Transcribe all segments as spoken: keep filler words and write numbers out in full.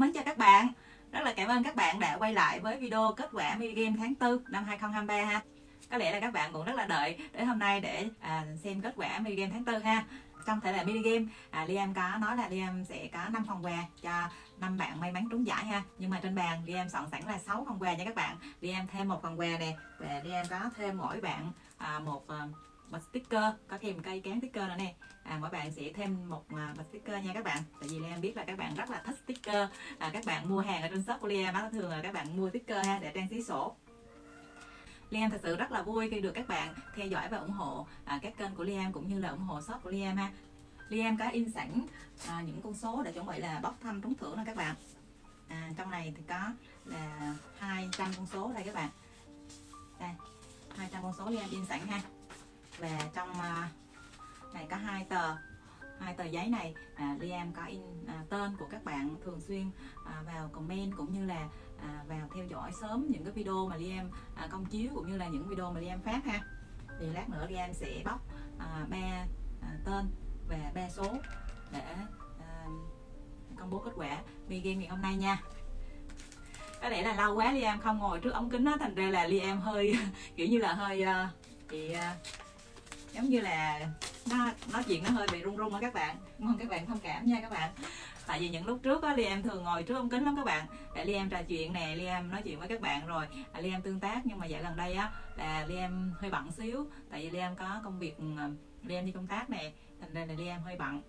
Em mến chào các bạn. Rất là cảm ơn các bạn đã quay lại với video kết quả mini game tháng tư năm hai không hai ba ha. Có lẽ là các bạn cũng rất là đợi để hôm nay để à, xem kết quả mini game tháng tư ha. Trong thể loại mini game, à, Liam có nói là Liam sẽ có năm phần quà cho năm bạn may mắn trúng giải ha. Nhưng mà trên bàn Liam soạn sẵn là sáu phần quà nha các bạn. Liam thêm một phần quà nè, và Liam có thêm mỗi bạn à, một à, một sticker, có thêm cây cán sticker nữa nè. À, mỗi bạn sẽ thêm một bịch sticker nha các bạn. Tại vì Liam biết là các bạn rất là thích sticker. À, các bạn mua hàng ở trên shop của Liam á, thường là các bạn mua sticker ha, để trang trí sổ. Liam thật sự rất là vui khi được các bạn theo dõi và ủng hộ à, các kênh của Liam cũng như là ủng hộ shop của Liam ha. Liam có in sẵn à, những con số để chuẩn bị là bóc thăm trúng thưởng nè các bạn. À, trong này thì có là hai trăm con số đây các bạn. Đây, hai trăm con số Liam in sẵn ha. Và trong à, này có hai tờ hai tờ giấy này à, Liam có in à, tên của các bạn thường xuyên à, vào comment cũng như là à, vào theo dõi sớm những cái video mà Liam à, công chiếu cũng như là những video mà Liam phát ha. Thì lát nữa Liam sẽ bóc à, ba à, tên và ba số để à, công bố kết quả mini game ngày hôm nay nha. Có lẽ là lâu quá Liam không ngồi trước ống kính đó, thành ra là Liam hơi kiểu như là hơi thì uh, uh, giống như là nó nói chuyện nó hơi bị run run á các bạn. Mong các bạn thông cảm nha các bạn. Tại vì những lúc trước á Liam thường ngồi trước ống kính lắm các bạn, để Liam trò chuyện nè, Liam nói chuyện với các bạn rồi à, Liam tương tác. Nhưng mà dạo gần đây á là Liam hơi bận xíu, tại vì Liam có công việc, Liam đi công tác nè, thành ra là Liam hơi bận.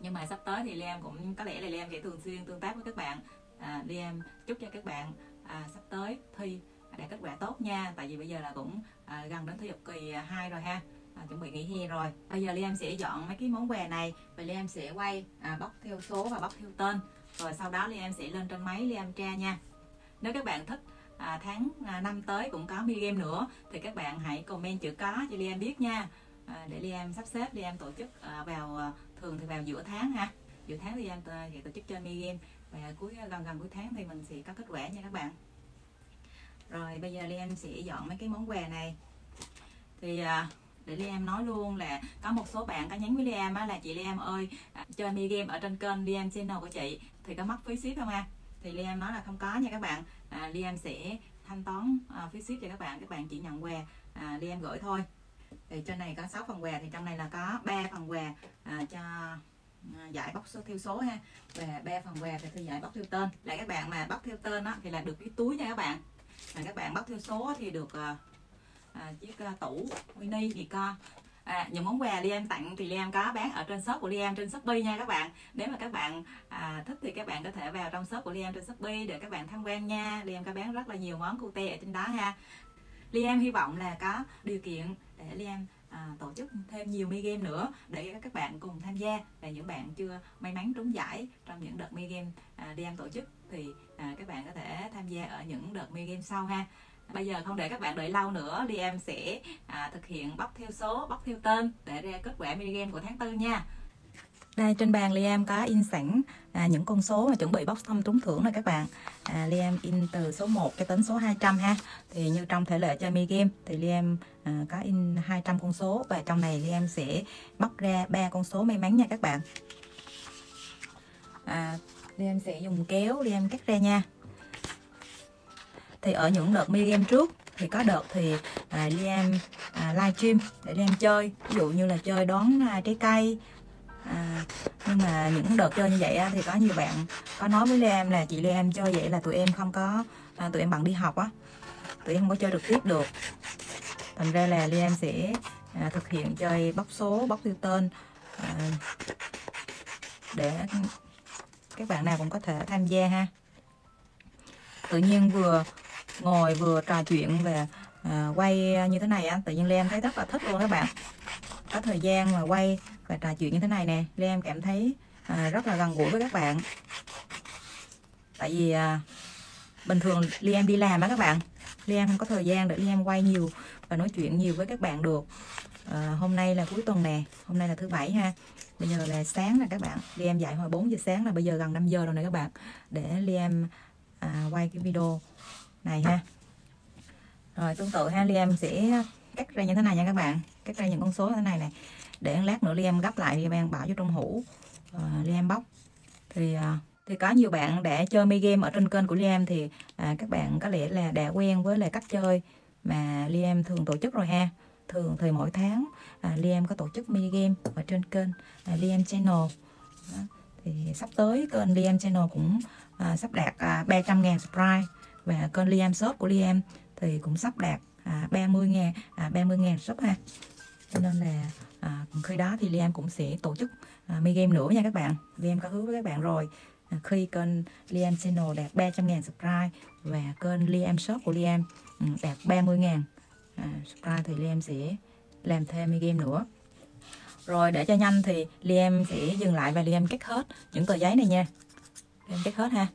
Nhưng mà sắp tới thì Liam cũng có lẽ là Liam sẽ thường xuyên tương tác với các bạn. à, Liam chúc cho các bạn à, sắp tới thi đạt kết quả tốt nha. Tại vì bây giờ là cũng à, gần đến thi học kỳ hai rồi ha. À, chuẩn bị nghỉ hè rồi. Bây giờ Liam sẽ dọn mấy cái món quà này và Liam sẽ quay à, bóc theo số và bóc theo tên. Rồi sau đó Liam sẽ lên trên máy Liam tra nha. Nếu các bạn thích à, tháng năm tới cũng có mini game nữa thì các bạn hãy comment chữ có cho Liam biết nha. à, Để Liam sắp xếp, Liam tổ chức à, vào thường thì vào giữa tháng ha. Giữa tháng thì Liam sẽ tổ chức chơi mini game. Và cuối gần gần cuối tháng thì mình sẽ có kết quả nha các bạn. Rồi bây giờ Liam sẽ dọn mấy cái món quà này. Thì à, để Liam nói luôn là có một số bạn có nhắn với Liam á, là chị Liam ơi chơi mini game ở trên kênh Liam Channel của chị thì có mất phí ship không ha? Thì Liam nói là không có nha các bạn. à, Liam sẽ thanh toán à, phí ship cho các bạn, các bạn chỉ nhận quà à, Liam gửi thôi. Thì trên này có sáu phần quà, thì trong này là có ba phần quà à, cho à, giải bóc số theo số ha, và ba phần quà thì tôi giải bóc theo tên. Là các bạn mà bóc theo tên á, thì là được cái túi nha các bạn. Là các bạn bóc theo số thì được à, À, chiếc uh, tủ mini thì co. À, những món quà Liam tặng thì Liam có bán ở trên shop của Liam trên Shopee nha các bạn. Nếu mà các bạn à, thích thì các bạn có thể vào trong shop của Liam trên Shopee để các bạn tham quan nha. Liam có bán rất là nhiều món cute ở trên đó ha. Liam hy vọng là có điều kiện để Liam à, tổ chức thêm nhiều mini game nữa để các bạn cùng tham gia. Và những bạn chưa may mắn trúng giải trong những đợt mini game à, Liam tổ chức thì à, các bạn có thể tham gia ở những đợt mini game sau ha. Bây giờ không để các bạn đợi lâu nữa, Liam sẽ à, thực hiện bóc theo số, bóc theo tên để ra kết quả mini game của tháng tư nha. Đây, trên bàn Liam có in sẵn à, những con số mà chuẩn bị bóc thăm trúng thưởng này các bạn. à, Liam in từ số một cho đến số hai trăm ha. Thì như trong thể lệ chơi mini game thì Liam à, có in hai trăm con số, và trong này Liam sẽ bóc ra ba con số may mắn nha các bạn. à, Liam sẽ dùng kéo, Liam cắt ra nha. Thì ở những đợt mini game trước thì có đợt thì à, Liam à, live stream để Liam chơi, ví dụ như là chơi đón à, trái cây. à, Nhưng mà những đợt chơi như vậy á, thì có nhiều bạn có nói với Liam là chị Liam chơi vậy là tụi em không có à, tụi em bận đi học á, tụi em không có chơi trực tiếp được. Thành ra là Liam sẽ à, thực hiện chơi bóc số, bóc tiêu tên à, để các bạn nào cũng có thể tham gia ha. Tự nhiên vừa ngồi vừa trò chuyện và à, quay như thế này á, tự nhiên Liam thấy rất là thích luôn các bạn. Có thời gian mà quay và trò chuyện như thế này nè, Liam cảm thấy à, rất là gần gũi với các bạn. Tại vì à, bình thường Liam đi làm á các bạn, Liam không có thời gian để Liam quay nhiều và nói chuyện nhiều với các bạn được. à, Hôm nay là cuối tuần nè, hôm nay là thứ bảy ha. Bây giờ là sáng là các bạn, Liam dậy hồi bốn giờ sáng, là bây giờ gần năm giờ rồi nè các bạn, để Liam À, quay cái video này ha. Rồi tương tự ha, Liam sẽ cắt ra như thế này nha các bạn, cắt ra những con số như thế này này, để lát nữa Liam gấp lại Liam bỏ vô trong hũ. à, Liam bóc thì à, Thì có nhiều bạn đã chơi mi game ở trên kênh của Liam thì à, các bạn có lẽ là đã quen với là cách chơi mà Liam thường tổ chức rồi ha. Thường thì mỗi tháng à, Liam có tổ chức mi game ở trên kênh à, Liam Channel. Đó. Thì sắp tới kênh Liam Channel cũng à, sắp đạt à, ba trăm nghìn subscribe, và kênh Liam Shop của Liam thì cũng sắp đạt à, ba mươi nghìn à, ba mươi nghìn sub ha. Cho nên là à, khi đó thì Liam cũng sẽ tổ chức à, mi game nữa nha các bạn. Liam có hứa với các bạn rồi, à, khi kênh Liam Channel đạt ba trăm nghìn subscribe và kênh Liam Shop của Liam đạt ba mươi nghìn à, subscribe thì Liam sẽ làm thêm mi game nữa. Rồi để cho nhanh thì Liam sẽ dừng lại và Liam cắt hết những tờ giấy này nha. Liam cắt hết ha.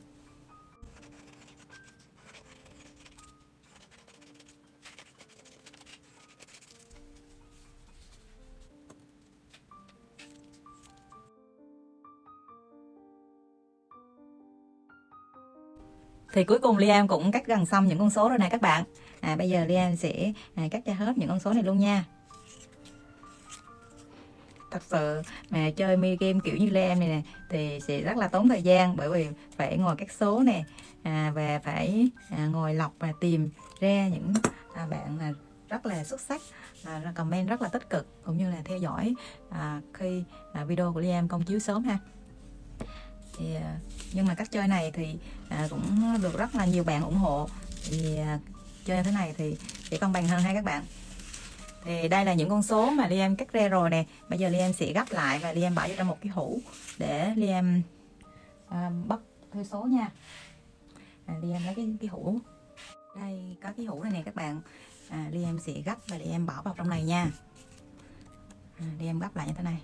Thì cuối cùng Liam cũng cắt gần xong những con số rồi nè các bạn. À, bây giờ Liam sẽ à, cắt cho hết những con số này luôn nha. Thật sự mà chơi mi game kiểu như Liam này nè thì sẽ rất là tốn thời gian, bởi vì phải ngồi các số nè à, và phải à, ngồi lọc và tìm ra những à, bạn là rất là xuất sắc, à, comment rất là tích cực, cũng như là theo dõi à, khi à, video của Liam công chiếu sớm ha. Thì, à, nhưng mà cách chơi này thì à, cũng được rất là nhiều bạn ủng hộ, thì à, chơi thế này thì sẽ công bằng hơn ha các bạn. Thì đây là những con số mà Liam cắt ra rồi nè. Bây giờ Liam sẽ gấp lại và Liam bỏ vô trong một cái hũ để Liam à, bóc theo số nha. à, Liam lấy cái, cái hũ. Đây có cái hũ này nè các bạn. à, Liam sẽ gấp và Liam bỏ vào trong này nha. à, Liam gấp lại như thế này.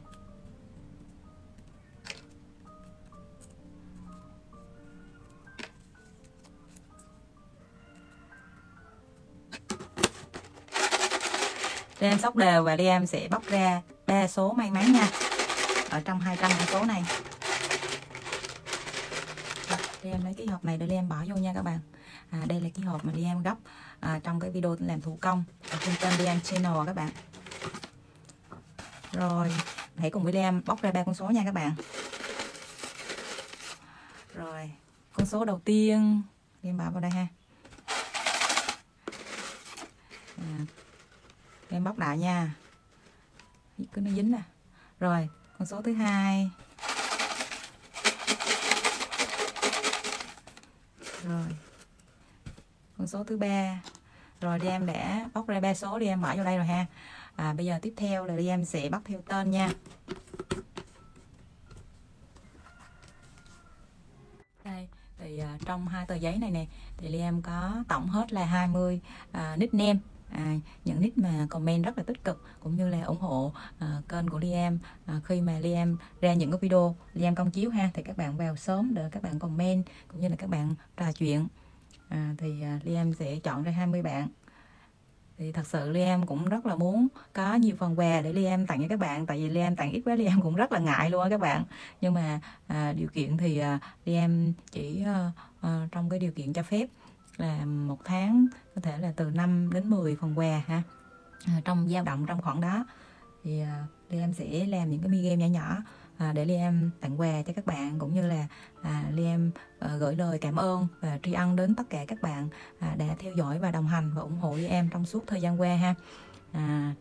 Liam xóc đều và Liam sẽ bóc ra ba số may mắn nha. Ở trong hai trăm con số này. Liam lấy cái hộp này để Liam bỏ vô nha các bạn. À, đây là cái hộp mà Liam gấp à, trong cái video làm thủ công ở trên kênh Liam Channel các bạn. Rồi, hãy cùng với Liam bóc ra ba con số nha các bạn. Rồi, con số đầu tiên Liam bỏ vào đây ha. À, em bóc lại nha, cứ nó dính nè. Rồi con số thứ hai, rồi con số thứ ba. Rồi đi em đã bóc ra ba số, đi em bỏ vô đây rồi ha. à, bây giờ tiếp theo là đi em sẽ bóc theo tên nha. Đây thì à, trong hai tờ giấy này nè thì Liam có tổng hết là hai mươi à, nickname. À, những nick mà comment rất là tích cực cũng như là ủng hộ à, kênh của Liam à, khi mà Liam ra những cái video Liam công chiếu ha, thì các bạn vào sớm để các bạn comment cũng như là các bạn trò chuyện. à, thì à, Liam sẽ chọn ra hai mươi bạn. Thì thật sự Liam cũng rất là muốn có nhiều phần quà để Liam tặng cho các bạn, tại vì Liam tặng ít quá Liam cũng rất là ngại luôn á các bạn. Nhưng mà à, điều kiện thì à, Liam chỉ à, à, trong cái điều kiện cho phép là một tháng có thể là từ năm đến mười phần quà ha. À, trong dao động trong khoảng đó thì à, Liam sẽ làm những cái mi game nhỏ nhỏ à, để Liam tặng quà cho các bạn, cũng như là à, Liam à, gửi lời cảm ơn và tri ân đến tất cả các bạn à, đã theo dõi và đồng hành và ủng hộ Liam trong suốt thời gian qua ha. à,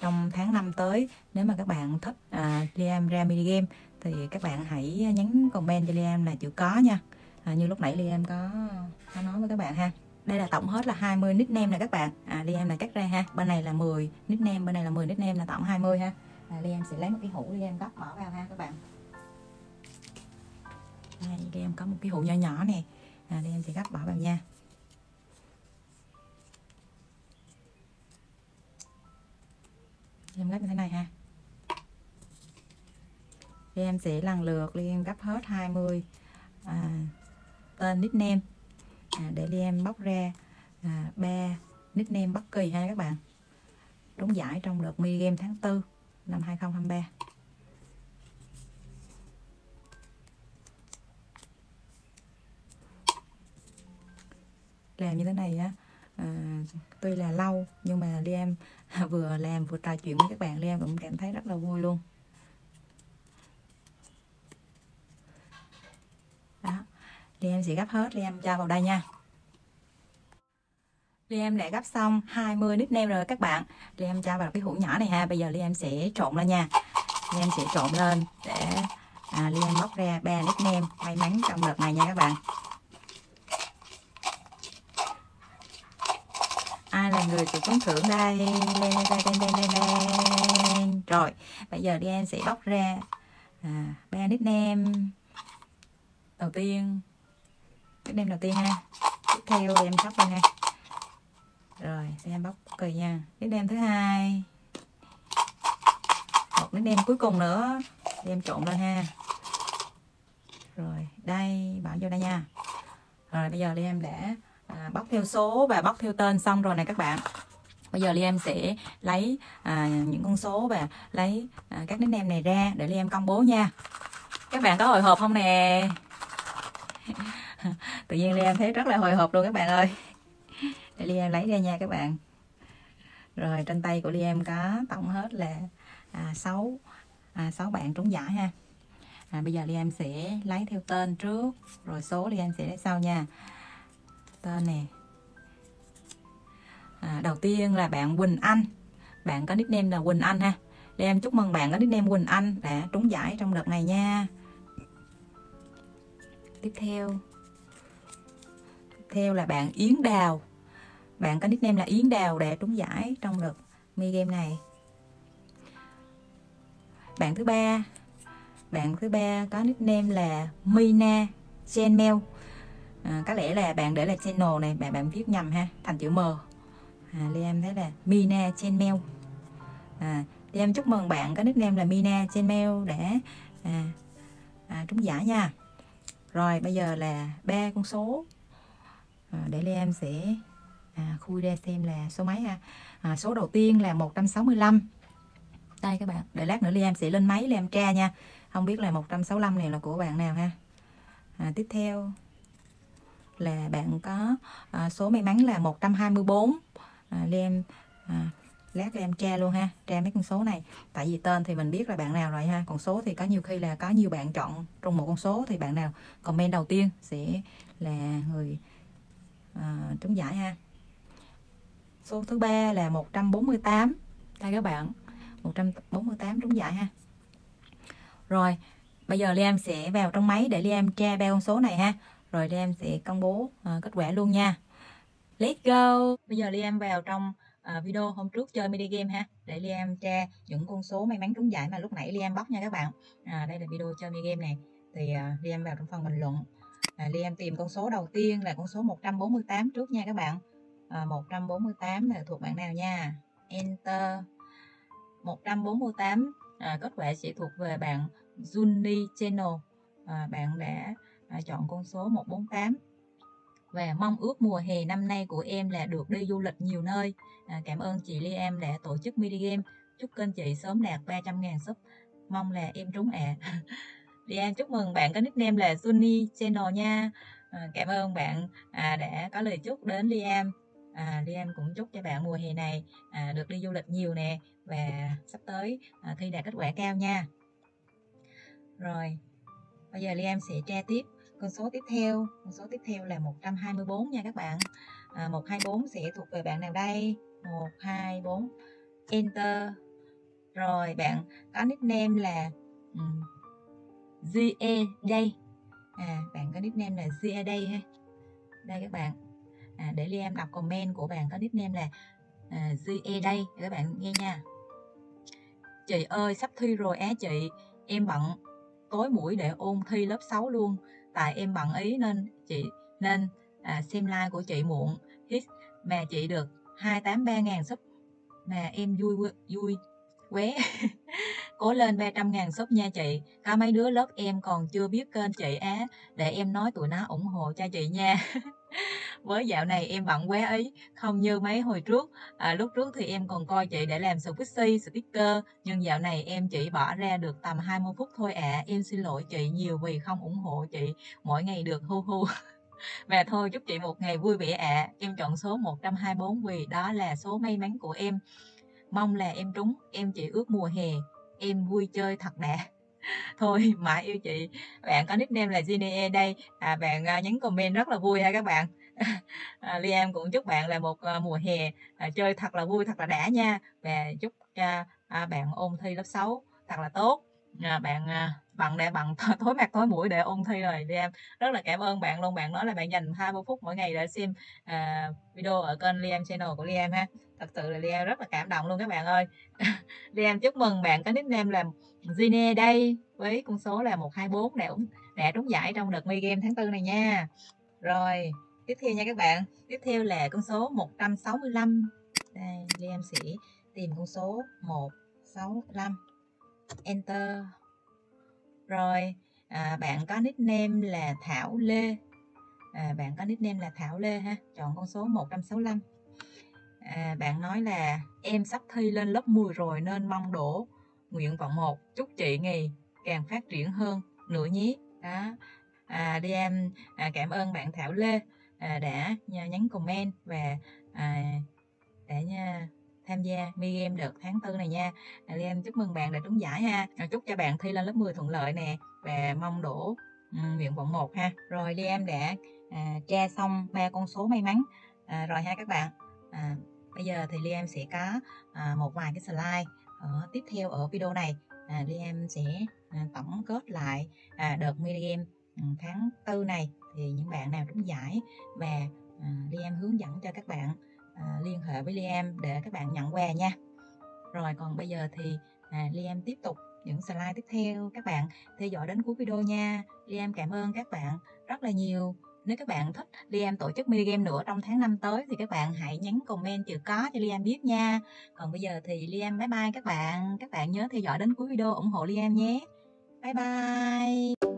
trong tháng năm tới, nếu mà các bạn thích à, Liam ra mini game thì các bạn hãy nhắn comment cho Liam là chữ có nha. À, như lúc nãy Liam có, có nói với các bạn ha. Đây là tổng hết là hai mươi nickname nè các bạn. à, Liam là cắt ra ha. Bên này là mười nickname, bên này là mười nickname, là tổng hai mươi ha. à, Liam sẽ lấy một cái hũ Liam gấp bỏ vào ha các bạn. Đây, Liam có một cái hũ nhỏ nhỏ nè. à, Liam sẽ gấp bỏ vào nha. Liam gấp như thế này ha. Liam sẽ lần lượt Liam gấp hết hai mươi à, tên nickname à, để Liam bóc ra ba à, nickname bất kỳ ha các bạn, trúng giải trong đợt mini game tháng tư năm hai không hai ba. Làm như thế này á, à, tuy là lâu nhưng mà Liam vừa làm vừa trò chuyện với các bạn, Liam cũng cảm thấy rất là vui luôn. Liam sẽ gấp hết, Liam cho vào đây nha. Liam đã gấp xong hai mươi nít nem rồi các bạn. Liam cho vào cái hũ nhỏ này ha. Bây giờ Liam sẽ trộn lên nha. Liam sẽ trộn lên để à, Liam bóc ra ba nít nem may mắn trong đợt này nha các bạn. Ai là người chịu trúng thưởng đây? Đây, đây, đây, đây, đây, đây. Rồi, bây giờ Liam sẽ bóc ra à, ba nít nem đầu tiên. Nít nem đầu tiên ha. Tiếp theo Liam sắp đây ha. Rồi, Liam bóc cười nha. Nít nem thứ hai. Một nít nem cuối cùng nữa. Liam trộn lên ha. Rồi, đây, bỏ vô đây nha. Rồi, bây giờ Liam đã à, bóc theo số và bóc theo tên xong rồi này các bạn. Bây giờ Liam sẽ lấy à, những con số và lấy à, các nít nem này ra để Liam công bố nha. Các bạn có hồi hộp không nè? Tự nhiên Liam thấy rất là hồi hộp luôn các bạn ơi. Để Liam lấy ra nha các bạn. Rồi trên tay của Liam có tổng hết là à, sáu, à, sáu bạn trúng giải ha. À, bây giờ Liam sẽ lấy theo tên trước, rồi số Liam sẽ lấy sau nha. Tên nè. À, đầu tiên là bạn Quỳnh Anh. Bạn có nickname là Quỳnh Anh ha. Liam chúc mừng bạn có nickname Quỳnh Anh đã trúng giải trong đợt này nha. Tiếp theo. Tiếp theo là bạn Yến Đào. Bạn có nickname là Yến Đào để trúng giải trong đợt mi game này. Bạn thứ ba, bạn thứ ba có nickname là Mina Channel. À, có lẽ là bạn để là channel này, bạn bạn viết nhầm ha, thành chữ M. À, Liam thấy là Mina Channel. À, Liam chúc mừng bạn có nickname là Mina Channel để à, à, trúng giải nha. Rồi bây giờ là ba con số à, để Liam sẽ À, khui ra xem là số mấy ha. À, số đầu tiên là một trăm sáu mươi lăm. Đây các bạn, để lát nữa Liam sẽ lên máy Liam tra nha. Không biết là một trăm sáu mươi lăm này là của bạn nào ha. À, tiếp theo là bạn có à, số may mắn là một trăm hai mươi tư. À, Liam à, lát Liam tra luôn ha, tra mấy con số này. Tại vì tên thì mình biết là bạn nào rồi ha. Còn số thì có nhiều khi là có nhiều bạn chọn trong một con số, thì bạn nào comment đầu tiên sẽ là người à, trúng giải ha. Số thứ ba là một trăm bốn mươi tám. Đây các bạn, một trăm bốn mươi tám trúng giải ha. Rồi, bây giờ Liam sẽ vào trong máy để Liam tra ba con số này ha. Rồi Liam sẽ công bố à, kết quả luôn nha. Let's go. Bây giờ Liam vào trong à, video hôm trước chơi mini game ha, để Liam tra những con số may mắn trúng giải mà lúc nãy Liam bóc nha các bạn. À, đây là video chơi mini game này. Thì à, Liam vào trong phần bình luận. À, Liam tìm con số đầu tiên là con số một trăm bốn mươi tám trước nha các bạn. À, một trăm bốn mươi tám là thuộc bạn nào nha. Enter. Một trăm bốn mươi tám à, kết quả sẽ thuộc về bạn Juni Channel. à, Bạn đã à, chọn con số một trăm bốn mươi tám. Và mong ước mùa hè năm nay của em là được đi du lịch nhiều nơi. à, Cảm ơn chị Liam đã tổ chức mini game. Chúc kênh chị sớm đạt ba trăm ngàn sub. Mong là em trúng ạ. à. Liam chúc mừng bạn có nickname là Juni Channel nha. à, Cảm ơn bạn à, đã có lời chúc đến Liam. À, Liam cũng chúc cho bạn mùa hè này à, được đi du lịch nhiều nè, và sắp tới à, thi đạt kết quả cao nha. Rồi, bây giờ Liam sẽ tra tiếp con số tiếp theo. Con số tiếp theo là một trăm hai mươi tư nha các bạn. à, một trăm hai mươi tư sẽ thuộc về bạn nào đây? một trăm hai mươi tư. Enter. Rồi, bạn có nickname là um, G A Day. à, Bạn có nickname là G A Day ha. Đây các bạn. À, để Liam đọc comment của bạn có nickname là à, giê e đây các bạn nghe nha. Chị ơi sắp thi rồi á chị. Em bận tối mũi để ôn thi lớp sáu luôn. Tại em bận ý nên chị nên à, xem like của chị muộn. Hít mà chị được hai trăm tám mươi ba ngàn sub. Mà em vui vui qué. Cố lên ba trăm ngàn sub nha chị. Có mấy đứa lớp em còn chưa biết kênh chị á. Để em nói tụi nó ủng hộ cho chị nha. Với dạo này em bận quá ấy, không như mấy hồi trước. à, Lúc trước thì em còn coi chị để làm squishy, sticker. Nhưng dạo này em chỉ bỏ ra được tầm hai mươi phút thôi ạ. à. Em xin lỗi chị nhiều vì không ủng hộ chị mỗi ngày được hu hu. Và thôi chúc chị một ngày vui vẻ ạ. à. Em chọn số một trăm hai mươi tư vì đó là số may mắn của em. Mong là em trúng. Em chỉ ước mùa hè em vui chơi thật đã. Thôi mãi yêu chị. Bạn có nickname là Genie đây à, bạn nhấn comment rất là vui ha các bạn. à, Liam cũng chúc bạn là một mùa hè à, chơi thật là vui, thật là đã nha. Và chúc à, à, bạn ôn thi lớp sáu thật là tốt. À, bạn à, bằng để bằng tối mặt tối mũi để ôn thi rồi Liam. Rất là cảm ơn bạn luôn. Bạn nói là bạn dành hai mươi phút mỗi ngày để xem à, video ở kênh Liam Channel của Liam ha. Thật sự là Liam rất là cảm động luôn các bạn ơi. Liam chúc mừng bạn có nickname là Genie đây với con số là một hai bốn đã, đã trúng giải trong đợt mi game tháng tư này nha. Rồi tiếp theo nha các bạn. Tiếp theo là con số một trăm sáu mươi lăm. Đây, Liam sẽ tìm con số một sáu năm. Enter. Rồi à, bạn có nickname là Thảo Lê. à, Bạn có nickname là Thảo Lê ha. Chọn con số một trăm sáu mươi lăm. à, Bạn nói là em sắp thi lên lớp mười rồi nên mong đổ nguyện vọng một. Chúc chị nghề càng phát triển hơn nữa nhé. Đó. à, Liam à, cảm ơn bạn Thảo Lê à, đã nhắn comment và à, đã nha tham gia mi game đợt tháng tư này nha. à, Liam chúc mừng bạn đã trúng giải ha. à, chúc cho bạn thi lên lớp mười thuận lợi nè và mong đổ nguyện vọng một ha. Rồi Liam đã à, tra xong ba con số may mắn à, rồi ha các bạn. à, bây giờ thì Liam sẽ có à, một vài cái slide ở tiếp theo ở video này. à, Liam sẽ à, tổng kết lại à, đợt mini game tháng tư này thì những bạn nào trúng giải và à, Liam hướng dẫn cho các bạn à, liên hệ với Liam để các bạn nhận quà nha. Rồi còn bây giờ thì à, Liam tiếp tục những slide tiếp theo. Các bạn theo dõi đến cuối video nha. Liam cảm ơn các bạn rất là nhiều. Nếu các bạn thích Liam tổ chức mini game nữa trong tháng năm tới thì các bạn hãy nhắn comment chữ có cho Liam biết nha. Còn bây giờ thì Liam bye bye các bạn. Các bạn nhớ theo dõi đến cuối video ủng hộ Liam nhé. Bye bye.